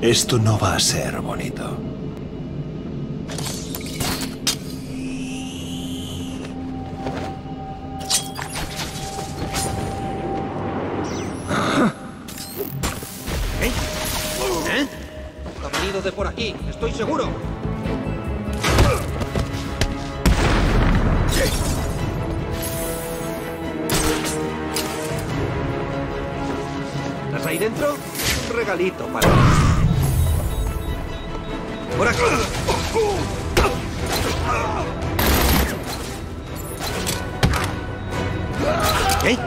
Esto no va a ser bonito. Ha venido de por aquí, estoy seguro. ¿Estás ahí dentro? Un regalito para... ¡Por aquí! ¿Eh?